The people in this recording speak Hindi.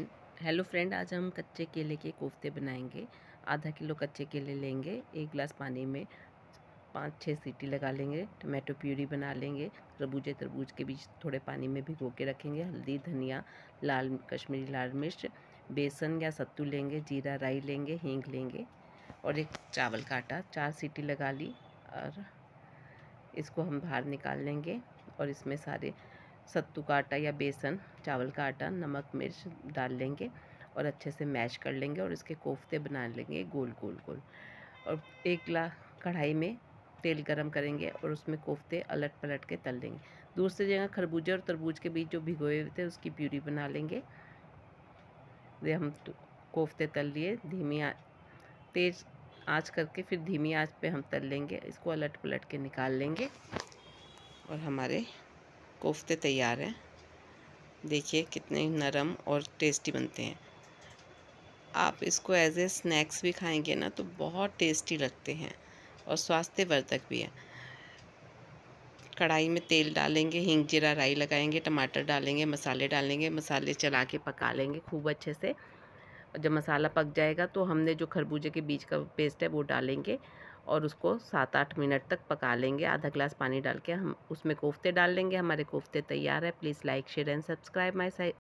फ्रेंड आज हम कच्चे केले के कोफ्ते बनाएंगे। आधा किलो कच्चे केले लेंगे, एक गिलास पानी में 5-6 सीटी लगा लेंगे। टमाटो प्यूरी बना लेंगे। तरबूज के बीज थोड़े पानी में भिगो के रखेंगे। हल्दी, धनिया, लाल कश्मीरी लाल मिर्च, बेसन या सत्तू लेंगे, जीरा, राई लेंगे, हींग लेंगे और एक चावल का आटा। 4 सीटी लगा ली और इसको हम बाहर निकाल लेंगे। और इसमें सारे सत्तू का आटा या बेसन, चावल का आटा, नमक, मिर्च डाल लेंगे और अच्छे से मैश कर लेंगे और इसके कोफ्ते बना लेंगे गोल। और एक कढ़ाई में तेल गरम करेंगे और उसमें कोफ्ते अलट पलट के तल लेंगे। दूसरी जगह खरबूजे और तरबूज के बीज जो भिगोए हुए थे उसकी प्यूरी बना लेंगे। ये हम कोफ्ते तल लिए। तेज़ आँच करके फिर धीमी आँच पे हम तल लेंगे। इसको अलट पलट के निकाल लेंगे और हमारे कोफ्ते तैयार हैं। देखिए कितने नरम और टेस्टी बनते हैं। आप इसको एज ए स्नैक्स भी खाएंगे ना तो बहुत टेस्टी लगते हैं और स्वास्थ्यवर्धक भी है। कढ़ाई में तेल डालेंगे, हींग, जीरा, राई लगाएंगे, टमाटर डालेंगे, मसाले डालेंगे। मसाले चला के पका लेंगे खूब अच्छे से। जब मसाला पक जाएगा तो हमने जो खरबूजे के बीज का पेस्ट है वो डालेंगे और उसको 7-8 मिनट तक पका लेंगे। आधा गिलास पानी डाल के हम उसमें कोफ्ते डाल लेंगे। हमारे कोफ्ते तैयार है। Please like, share and subscribe my site.